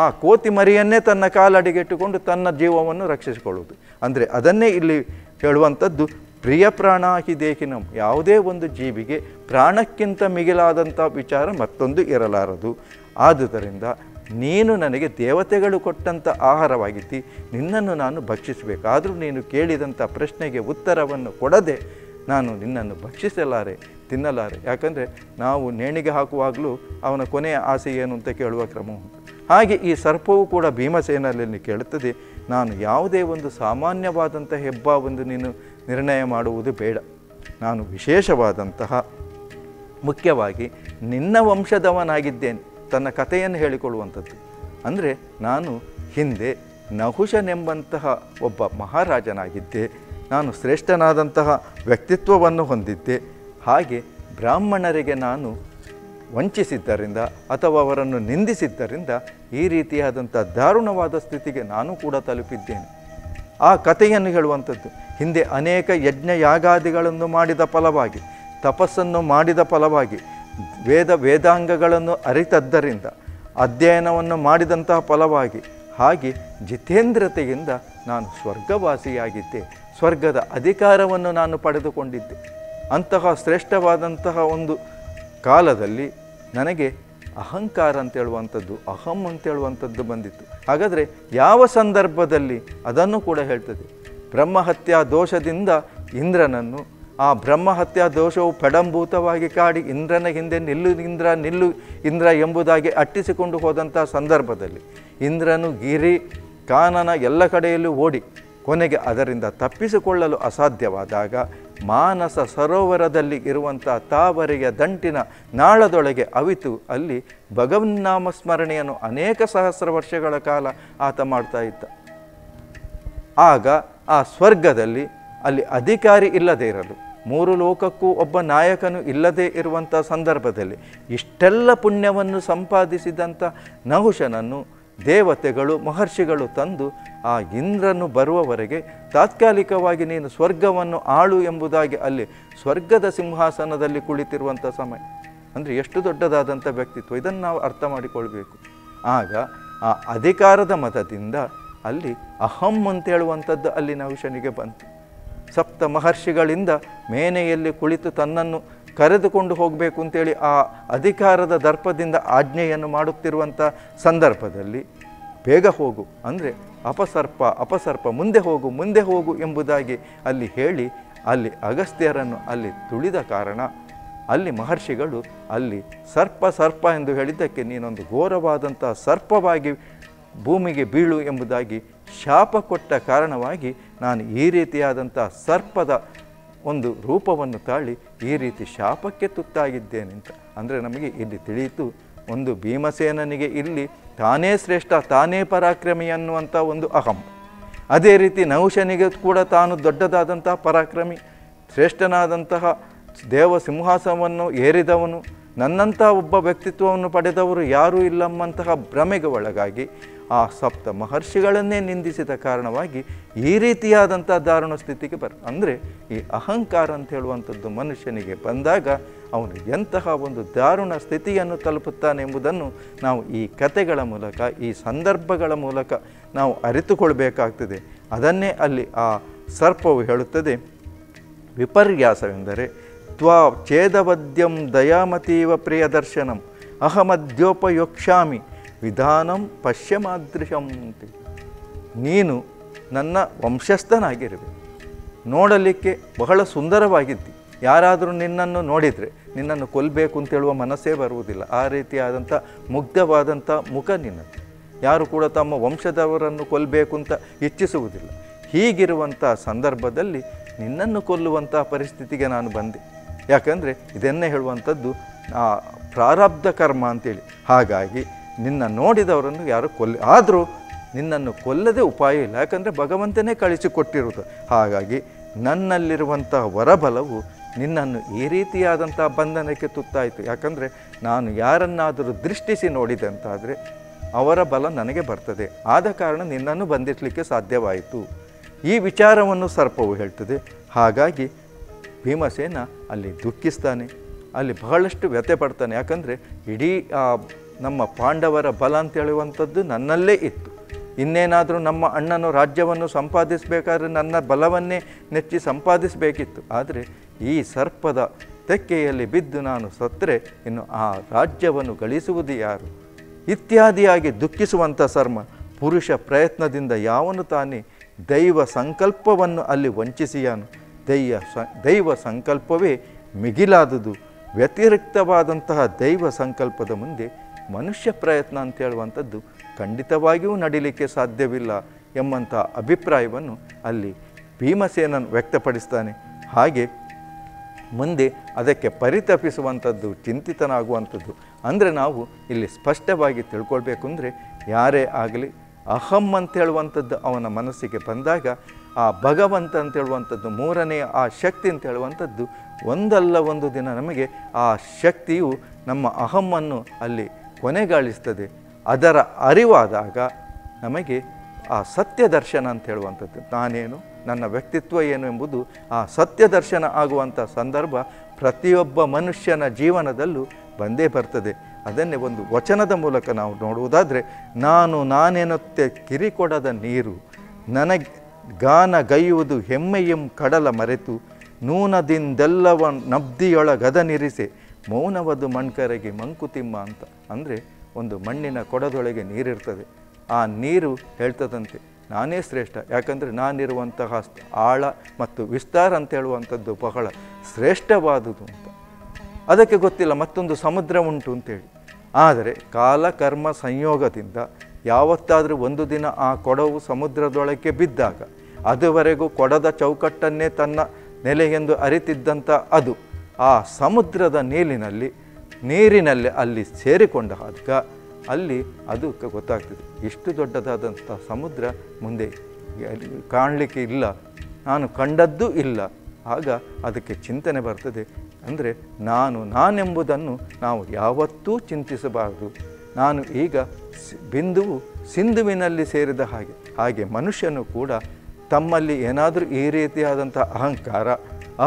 ಆ ಕೋತಿ ಮರಿಯನ್ನೇ ತನ್ನ ಕಾಲಡಿಗೆಟ್ಟುಕೊಂಡು ತನ್ನ ಜೀವವನ್ನು ರಕ್ಷಿಸಿಕೊಳ್ಳುವುದು. ಅಂದರೆ ಅದನ್ನೇ ಇಲ್ಲಿ ಹೇಳುವಂಥದ್ದು, ಪ್ರಿಯ ಪ್ರಾಣ ಹಿ ದೇಹಿನಂ, ಯಾವುದೇ ಒಂದು ಜೀವಿಗೆ ಪ್ರಾಣಕ್ಕಿಂತ ಮಿಗಿಲಾದಂಥ ವಿಚಾರ ಮತ್ತೊಂದು ಇರಲಾರದು. ಆದುದರಿಂದ ನೀನು ನನಗೆ ದೇವತೆಗಳು ಕೊಟ್ಟಂತ ಆಹಾರವಾಗಿತಿ, ನಿನ್ನನ್ನು ನಾನು ಭಕ್ಷಿಸಬೇಕು. ಆದರೂ ನೀನು ಕೇಳಿದಂತ ಪ್ರಶ್ನೆಗೆ ಉತ್ತರವನ್ನು ಕೊಡದೆ ನಾನು ನಿನ್ನನ್ನು ಭಕ್ಷಿಸಲಾರೆ, ತಿನ್ನಲಾರೆ. ಯಾಕಂದರೆ ನಾವು ನೇಣಿಗೆ ಹಾಕುವಾಗಲೂ ಅವನ ಕೊನೆಯ ಆಸೆ ಏನು ಅಂತ ಕೇಳುವ ಕ್ರಮ ಉಂಟು. ಹಾಗೆ ಈ ಸರ್ಪವೂ ಕೂಡ ಭೀಮಸೇನಲ್ಲಿ ಕೇಳುತ್ತದೆ, ನಾನು ಯಾವುದೇ ಒಂದು ಸಾಮಾನ್ಯವಾದಂಥ ಹೆಬ್ಬಾವೊಂದು ನೀನು ನಿರ್ಣಯ ಮಾಡುವುದು ಬೇಡ, ನಾನು ವಿಶೇಷವಾದಂತಹ ಮುಖ್ಯವಾಗಿ ನಿನ್ನ ವಂಶದವನಾಗಿದ್ದೇನೆ. ತನ್ನ ಕಥೆಯನ್ನು ಹೇಳಿಕೊಳ್ಳುವಂಥದ್ದು ಅಂದರೆ, ನಾನು ಹಿಂದೆ ನಹುಶನೆಂಬಂತಹ ಒಬ್ಬ ಮಹಾರಾಜನಾಗಿದ್ದೆ, ನಾನು ಶ್ರೇಷ್ಠನಾದಂತಹ ವ್ಯಕ್ತಿತ್ವವನ್ನು ಹೊಂದಿದ್ದೆ. ಹಾಗೆ ಬ್ರಾಹ್ಮಣರಿಗೆ ನಾನು ವಂಚಿಸಿದ್ದರಿಂದ ಅಥವಾ ಅವರನ್ನು ನಿಂದಿಸಿದ್ದರಿಂದ ಈ ರೀತಿಯಾದಂಥ ದಾರುಣವಾದ ಸ್ಥಿತಿಗೆ ನಾನು ಕೂಡ ತಲುಪಿದ್ದೇನೆ. ಆ ಕಥೆಯನ್ನು ಹೇಳುವಂಥದ್ದು ಹಿಂದೆ ಅನೇಕ ಯಜ್ಞ ಯಾಗಾದಿಗಳನ್ನು ಮಾಡಿದ ಫಲವಾಗಿ, ತಪಸ್ಸನ್ನು ಮಾಡಿದ ಫಲವಾಗಿ, ವೇದ ವೇದಾಂಗಗಳನ್ನು ಅರಿತದ್ದರಿಂದ, ಅಧ್ಯಯನವನ್ನು ಮಾಡಿದಂತಹ ಫಲವಾಗಿ, ಹಾಗೆ ಜಿತೇಂದ್ರತೆಯಿಂದ ನಾನು ಸ್ವರ್ಗವಾಸಿಯಾಗಿದ್ದೆ, ಸ್ವರ್ಗದ ಅಧಿಕಾರವನ್ನು ನಾನು ಪಡೆದುಕೊಂಡಿದ್ದೆ. ಅಂತಹ ಶ್ರೇಷ್ಠವಾದಂತಹ ಒಂದು ಕಾಲದಲ್ಲಿ ನನಗೆ ಅಹಂಕಾರ ಅಂತೇಳುವಂಥದ್ದು, ಅಹಂ ಅಂತೇಳುವಂಥದ್ದು ಬಂದಿತ್ತು. ಹಾಗಾದರೆ ಯಾವ ಸಂದರ್ಭದಲ್ಲಿ ಅದನ್ನು ಕೂಡ ಹೇಳ್ತದೆ, ಬ್ರಹ್ಮಹತ್ಯಾ ದೋಷದಿಂದ ಇಂದ್ರನನ್ನು, ಆ ಬ್ರಹ್ಮಹತ್ಯಾ ದೋಷವು ಪಡಂಭೂತವಾಗಿ ಕಾಡಿ ಇಂದ್ರನ ಹಿಂದೆ ನಿಲ್ಲು ಇಂದ್ರ ನಿಲ್ಲು ಇಂದ್ರ ಎಂಬುದಾಗಿ ಅಟ್ಟಿಸಿಕೊಂಡು ಹೋದಂಥ ಸಂದರ್ಭದಲ್ಲಿ ಇಂದ್ರನು ಗಿರಿ ಕಾನನ ಎಲ್ಲ ಕಡೆಯಲ್ಲೂ ಓಡಿ ಕೊನೆಗೆ ಅದರಿಂದ ತಪ್ಪಿಸಿಕೊಳ್ಳಲು ಅಸಾಧ್ಯವಾದಾಗ ಮಾನಸ ಸರೋವರದಲ್ಲಿ ಇರುವಂಥ ತಾವರೆಯ ದಂಟಿನ ನಾಳದೊಳಗೆ ಅವಿತು ಅಲ್ಲಿ ಭಗವನ್ನಾಮ ಸ್ಮರಣೆಯನ್ನು ಅನೇಕ ಸಹಸ್ರ ವರ್ಷಗಳ ಕಾಲ ಆತ ಮಾಡ್ತಾ ಇದ್ದ. ಆಗ ಆ ಸ್ವರ್ಗದಲ್ಲಿ ಅಲ್ಲಿ ಅಧಿಕಾರಿ ಇಲ್ಲದೇ ಇರಲು, ಮೂರು ಲೋಕಕ್ಕೂ ಒಬ್ಬ ನಾಯಕನು ಇಲ್ಲದೇ ಇರುವಂಥ ಸಂದರ್ಭದಲ್ಲಿ ಇಷ್ಟೆಲ್ಲ ಪುಣ್ಯವನ್ನು ಸಂಪಾದಿಸಿದಂಥ ನಹುಶನನ್ನು ದೇವತೆಗಳು ಮಹರ್ಷಿಗಳು ತಂದು ಆ ಇಂದ್ರನು ಬರುವವರೆಗೆ ತಾತ್ಕಾಲಿಕವಾಗಿ ನೀನು ಸ್ವರ್ಗವನ್ನು ಆಳು ಎಂಬುದಾಗಿ ಅಲ್ಲಿ ಸ್ವರ್ಗದ ಸಿಂಹಾಸನದಲ್ಲಿ ಕುಳಿತಿರುವಂಥ ಸಮಯ ಅಂದರೆ ಎಷ್ಟು ದೊಡ್ಡದಾದಂಥ ವ್ಯಕ್ತಿತ್ವ, ಇದನ್ನು ನಾವು ಅರ್ಥ ಮಾಡಿಕೊಳ್ಬೇಕು. ಆಗ ಆ ಅಧಿಕಾರದ ಮತದಿಂದ ಅಲ್ಲಿ ಅಹಂ ಅಂತೇಳುವಂಥದ್ದು ಅಲ್ಲಿ ನಹುಶನಿಗೆ ಬಂತು. ಸಪ್ತ ಮಹರ್ಷಿಗಳಿಂದ ಮೇನೆಯಲ್ಲಿ ಕುಳಿತು ತನ್ನನ್ನು ಕರೆದುಕೊಂಡು ಹೋಗಬೇಕು ಅಂತೇಳಿ ಆ ಅಧಿಕಾರದ ದರ್ಪದಿಂದ ಆಜ್ಞೆಯನ್ನು ಮಾಡುತ್ತಿರುವಂಥ ಸಂದರ್ಭದಲ್ಲಿ ಬೇಗ ಹೋಗು ಅಂದರೆ ಅಪಸರ್ಪ ಅಪಸರ್ಪ ಮುಂದೆ ಹೋಗು ಮುಂದೆ ಹೋಗು ಎಂಬುದಾಗಿ ಅಲ್ಲಿ ಹೇಳಿ ಅಲ್ಲಿ ಅಗಸ್ತ್ಯರನ್ನು ಅಲ್ಲಿ ತುಳಿದ ಕಾರಣ ಅಲ್ಲಿ ಮಹರ್ಷಿಗಳು ಅಲ್ಲಿ ಸರ್ಪ ಸರ್ಪ ಎಂದು ಹೇಳಿದ್ದಕ್ಕೆ ನೀನೊಂದು ಘೋರವಾದಂಥ ಸರ್ಪವಾಗಿ ಭೂಮಿಗೆ ಬೀಳು ಎಂಬುದಾಗಿ ಶಾಪ ಕೊಟ್ಟ ಕಾರಣವಾಗಿ ನಾನು ಈ ರೀತಿಯಾದಂಥ ಸರ್ಪದ ಒಂದು ರೂಪವನ್ನು ತಾಳಿ ಈ ರೀತಿ ಶಾಪಕ್ಕೆ ತುತ್ತಾಗಿದ್ದೇನೆ ಅಂತ. ಅಂದರೆ ನಮಗೆ ಇಲ್ಲಿ ತಿಳಿಯಿತು, ಒಂದು ಭೀಮಸೇನನಿಗೆ ಇಲ್ಲಿ ತಾನೇ ಶ್ರೇಷ್ಠ ತಾನೇ ಪರಾಕ್ರಮಿ ಅನ್ನುವಂಥ ಒಂದು ಅಹಂ, ಅದೇ ರೀತಿ ನಹುಶನಿಗೆ ಕೂಡ ತಾನು ದೊಡ್ಡದಾದಂತಹ ಪರಾಕ್ರಮಿ ಶ್ರೇಷ್ಠನಾದಂತಹ ದೇವ ಸಿಂಹಾಸನವನ್ನು ಏರಿದವನು ನನ್ನಂಥ ಒಬ್ಬ ವ್ಯಕ್ತಿತ್ವವನ್ನು ಪಡೆದವರು ಯಾರೂ ಇಲ್ಲಮ್ಮಂತಹ ಭ್ರಮೆಗೆ ಒಳಗಾಗಿ ಆ ಸಪ್ತ ಮಹರ್ಷಿಗಳನ್ನೇ ನಿಂದಿಸಿದ ಕಾರಣವಾಗಿ ಈ ರೀತಿಯಾದಂಥ ದಾರುಣ ಸ್ಥಿತಿಗೆ ಬರ್ ಅಂದರೆ ಈ ಅಹಂಕಾರ ಅಂತ ಹೇಳುವಂಥದ್ದು ಮನುಷ್ಯನಿಗೆ ಬಂದಾಗ ಅವನು ಎಂತಹ ಒಂದು ದಾರುಣ ಸ್ಥಿತಿಯನ್ನು ತಲುಪುತ್ತಾನೆ ಎಂಬುದನ್ನು ನಾವು ಈ ಕಥೆಗಳ ಮೂಲಕ ಈ ಸಂದರ್ಭಗಳ ಮೂಲಕ ನಾವು ಅರಿತುಕೊಳ್ಬೇಕಾಗ್ತದೆ. ಅದನ್ನೇ ಅಲ್ಲಿ ಆ ಸರ್ಪವು ಹೇಳುತ್ತದೆ, ವಿಪರ್ಯಾಸವೆಂದರೆ ತ್ವಾ ಛೇದವದ್ಯಂ ದಯಾಮತೀವ ಪ್ರಿಯದರ್ಶನಂ ಅಹಮದ್ಯೋಪಯೋಕ್ಷಾಮಿ ವಿಧಾನಂ ಪಶ್ಯಮಾದೃಶಂ ಅಂತೆ. ನೀನು ನನ್ನ ವಂಶಸ್ಥನಾಗಿರಬೇಕು, ನೋಡಲಿಕ್ಕೆ ಬಹಳ ಸುಂದರವಾಗಿದ್ದಿ, ಯಾರಾದರೂ ನಿನ್ನನ್ನು ನೋಡಿದರೆ ನಿನ್ನನ್ನು ಕೊಲ್ಲಬೇಕು ಅಂತೇಳುವ ಮನಸ್ಸೇ ಬರುವುದಿಲ್ಲ, ಆ ರೀತಿಯಾದಂಥ ಮುಗ್ಧವಾದಂಥ ಮುಖ ನಿನ್ನದು, ಯಾರು ಕೂಡ ತಮ್ಮ ವಂಶದವರನ್ನು ಕೊಲ್ಲಬೇಕು ಅಂತ ಇಚ್ಛಿಸುವುದಿಲ್ಲ. ಹೀಗಿರುವಂಥ ಸಂದರ್ಭದಲ್ಲಿ ನಿನ್ನನ್ನು ಕೊಲ್ಲುವಂಥ ಪರಿಸ್ಥಿತಿಗೆ ನಾನು ಬಂದೆ. ಯಾಕಂದರೆ ಇದನ್ನೇ ಹೇಳುವಂಥದ್ದು ಪ್ರಾರಬ್ಧ ಕರ್ಮ ಅಂತೇಳಿ. ಹಾಗಾಗಿ ನಿನ್ನ ನೋಡಿದವರನ್ನು ಯಾರು ಕೊಲ್ಲ, ಆದರೂ ನಿನ್ನನ್ನು ಕೊಲ್ಲದೆ ಉಪಾಯ ಇಲ್ಲ, ಯಾಕಂದರೆ ಭಗವಂತನೇ ಕಳಿಸಿಕೊಟ್ಟಿರುವುದು. ಹಾಗಾಗಿ ನನ್ನಲ್ಲಿರುವಂತಹ ವರಬಲವು ನಿನ್ನನ್ನು ಈ ರೀತಿಯಾದಂಥ ಬಂಧನಕ್ಕೆ ತುತ್ತಾಯಿತು. ಯಾಕಂದರೆ ನಾನು ಯಾರನ್ನಾದರೂ ದೃಷ್ಟಿಸಿ ನೋಡಿದಂತಾದರೆ ಅವರ ಬಲ ನನಗೆ ಬರ್ತದೆ, ಆದ ಕಾರಣ ನಿನ್ನನ್ನು ಬಂಧಿಸಲಿಕ್ಕೆ ಸಾಧ್ಯವಾಯಿತು. ಈ ವಿಚಾರವನ್ನು ಸರ್ಪವು ಹೇಳ್ತದೆ. ಹಾಗಾಗಿ ಭೀಮಸೇನ ಅಲ್ಲಿ ದುಃಖಿಸ್ತಾನೆ, ಅಲ್ಲಿ ಬಹಳಷ್ಟು ವ್ಯಥೆ ಪಡ್ತಾನೆ. ಯಾಕಂದರೆ ಇಡೀ ನಮ್ಮ ಪಾಂಡವರ ಬಲ ಅಂತೇಳುವಂಥದ್ದು ನನ್ನಲ್ಲೇ ಇತ್ತು, ಇನ್ನೇನಾದರೂ ನಮ್ಮ ಅಣ್ಣನು ರಾಜ್ಯವನ್ನು ಸಂಪಾದಿಸಬೇಕಾದ್ರೆ ನನ್ನ ಬಲವನ್ನೇ ನೆಚ್ಚಿ ಸಂಪಾದಿಸಬೇಕಿತ್ತು, ಆದರೆ ಈ ಸರ್ಪದ ತೆಕ್ಕೆಯಲ್ಲಿ ಬಿದ್ದು ನಾನು ಸತ್ತರೆ ಇನ್ನು ಆ ರಾಜ್ಯವನ್ನು ಗಳಿಸುವುದು ಯಾರು, ಇತ್ಯಾದಿಯಾಗಿ ದುಃಖಿಸುವಂತ ಸರ್ಮ ಪುರುಷ ಪ್ರಯತ್ನದಿಂದ ಯಾವನು ತಾನೇ ದೈವ ಸಂಕಲ್ಪವನ್ನು ಅಲ್ಲಿ ವಂಚಿಸಿಯಾನು. ದೈವ ದೈವ ಸಂಕಲ್ಪವೇ ಮಿಗಿಲಾದುದು. ವ್ಯತಿರಿಕ್ತವಾದಂತಹ ದೈವ ಸಂಕಲ್ಪದ ಮುಂದೆ ಮನುಷ್ಯ ಪ್ರಯತ್ನ ಅಂತ ಹೇಳುವಂಥದ್ದು ಖಂಡಿತವಾಗಿಯೂ ನಡೀಲಿಕ್ಕೆ ಸಾಧ್ಯವಿಲ್ಲ ಎಂಬಂಥ ಅಭಿಪ್ರಾಯವನ್ನು ಅಲ್ಲಿ ಭೀಮಸೇನನು ವ್ಯಕ್ತಪಡಿಸ್ತಾನೆ. ಹಾಗೆ ಮುಂದೆ ಅದಕ್ಕೆ ಪರಿತಪಿಸುವಂಥದ್ದು, ಚಿಂತಿತನಾಗುವಂಥದ್ದು ಅಂದರೆ ನಾವು ಇಲ್ಲಿ ಸ್ಪಷ್ಟವಾಗಿ ತಿಳ್ಕೊಳ್ಬೇಕು ಅಂದರೆ ಯಾರೇ ಆಗಲಿ ಅಹಂ ಅಂತೇಳುವಂಥದ್ದು ಅವನ ಮನಸ್ಸಿಗೆ ಬಂದಾಗ ಆ ಭಗವಂತ ಅಂತೇಳುವಂಥದ್ದು, ಮೂರನೆಯ ಆ ಶಕ್ತಿ ಅಂತೇಳುವಂಥದ್ದು ಒಂದಲ್ಲ ಒಂದು ದಿನ ನಮಗೆ ಆ ಶಕ್ತಿಯು ನಮ್ಮ ಅಹಮ್ಮನ್ನು ಅಲ್ಲಿ ಕೊನೆಗಾಳಿಸ್ತದೆ. ಅದರ ಅರಿವಾದಾಗ ನಮಗೆ ಆ ಸತ್ಯದರ್ಶನ ಅಂತ ಹೇಳುವಂಥದ್ದು, ನಾನೇನು, ನನ್ನ ವ್ಯಕ್ತಿತ್ವ ಏನು ಎಂಬುದು ಆ ಸತ್ಯದರ್ಶನ ಆಗುವಂಥ ಸಂದರ್ಭ ಪ್ರತಿಯೊಬ್ಬ ಮನುಷ್ಯನ ಜೀವನದಲ್ಲೂ ಬಂದೇ ಬರ್ತದೆ. ಅದನ್ನೇ ಒಂದು ವಚನದ ಮೂಲಕ ನಾವು ನೋಡುವುದಾದರೆ, ನಾನು ನಾನೇನತ್ತೆ ಕಿರಿಕೊಡದ ನೀರು, ನನಗೆ ಗಾನ ಗೈಯುವುದು ಹೆಮ್ಮೆಯಂ ಕಡಲ ಮರೆತು, ನೂನದಿಂದೆಲ್ಲವ ನಬ್ದಿಯೊಳಗದ ನಿರಿಸೆ, ಮೌನವದು ಮಣ್ಕರೆಗೆ ಮಂಕುತಿಮ್ಮ ಅಂತ. ಅಂದರೆ ಒಂದು ಮಣ್ಣಿನ ಕೊಡದೊಳಗೆ ನೀರಿರ್ತದೆ, ಆ ನೀರು ಹೇಳ್ತದಂತೆ ನಾನೇ ಶ್ರೇಷ್ಠ, ಯಾಕಂದರೆ ನಾನಿರುವಂತಹ ಆಳ ಮತ್ತು ವಿಸ್ತಾರ ಅಂತ ಹೇಳುವಂಥದ್ದು ಬಹಳ ಶ್ರೇಷ್ಠವಾದುದು ಅಂತ. ಅದಕ್ಕೆ ಗೊತ್ತಿಲ್ಲ ಮತ್ತೊಂದು ಸಮುದ್ರ ಉಂಟು ಅಂತೇಳಿ. ಆದರೆ ಕಾಲ ಕರ್ಮ ಸಂಯೋಗದಿಂದ ಯಾವತ್ತಾದರೂ ಒಂದು ದಿನ ಆ ಕೊಡವು ಸಮುದ್ರದೊಳಕ್ಕೆ ಬಿದ್ದಾಗ, ಅದುವರೆಗೂ ಕೊಡದ ಚೌಕಟ್ಟನ್ನೇ ತನ್ನ ನೆಲೆಯೆಂದು ಅರಿತಿದ್ದಂಥ ಅದು ಆ ಸಮುದ್ರದ ನೀಲಿನಲ್ಲಿ ನೀರಿನಲ್ಲಿ ಅಲ್ಲಿ ಸೇರಿಕೊಂಡ ಹಾಗ ಅಲ್ಲಿ ಅದು ಗೊತ್ತಾಗ್ತದೆ, ಇಷ್ಟು ದೊಡ್ಡದಾದಂಥ ಸಮುದ್ರ ಮುಂದೆ ಕಾಣಲಿಕ್ಕೆ ಇಲ್ಲ, ನಾನು ಕಂಡದ್ದೂ ಇಲ್ಲ. ಆಗ ಅದಕ್ಕೆ ಚಿಂತನೆ ಬರ್ತದೆ. ಅಂದರೆ ನಾನು ನಾನೆಂಬುದನ್ನು ನಾವು ಯಾವತ್ತೂ ಚಿಂತಿಸಬಾರದು. ನಾನು ಈಗ ಬಿಂದುವು ಸಿಂಧುವಿನಲ್ಲಿ ಸೇರಿದ ಹಾಗೆ. ಹಾಗೆ ಮನುಷ್ಯನು ಕೂಡ ತಮ್ಮಲ್ಲಿ ಏನಾದರೂ ಈ ರೀತಿಯಾದಂಥ ಅಹಂಕಾರ,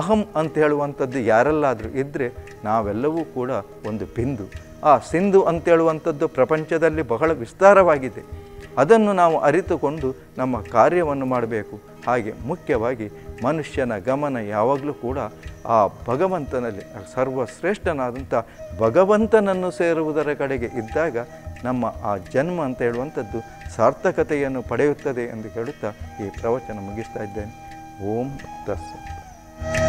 ಅಹಂ ಅಂತ ಹೇಳುವಂಥದ್ದು ಯಾರಲ್ಲಾದರೂ ಇದ್ದರೆ ನಾವೆಲ್ಲವೂ ಕೂಡ ಒಂದು ಬಿಂದು. ಆ ಸಿಂಧು ಅಂತೇಳುವಂಥದ್ದು ಪ್ರಪಂಚದಲ್ಲಿ ಬಹಳ ವಿಸ್ತಾರವಾಗಿದೆ. ಅದನ್ನು ನಾವು ಅರಿತುಕೊಂಡು ನಮ್ಮ ಕಾರ್ಯವನ್ನು ಮಾಡಬೇಕು. ಹಾಗೆ ಮುಖ್ಯವಾಗಿ ಮನುಷ್ಯನ ಗಮನ ಯಾವಾಗಲೂ ಕೂಡ ಆ ಭಗವಂತನಲ್ಲಿ, ಸರ್ವಶ್ರೇಷ್ಠನಾದಂಥ ಭಗವಂತನನ್ನು ಸೇರುವುದರ ಕಡೆಗೆ ಇದ್ದಾಗ ನಮ್ಮ ಆ ಜನ್ಮ ಅಂತ ಹೇಳುವಂಥದ್ದು ಸಾರ್ಥಕತೆಯನ್ನು ಪಡೆಯುತ್ತದೆ ಎಂದು ಹೇಳುತ್ತಾ ಈ ಪ್ರವಚನ ಮುಗಿಸ್ತಾ ಇದ್ದೇನೆ. ಓಂ ತತ್ಸತ್.